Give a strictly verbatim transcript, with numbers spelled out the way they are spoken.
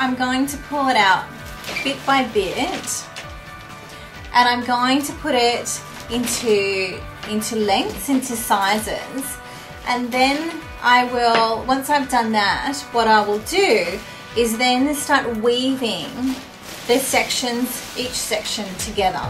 I'm going to pull it out bit by bit, and I'm going to put it into into lengths, into sizes, and then I will, once I've done that, what I will do is then start weaving the sections, each section together.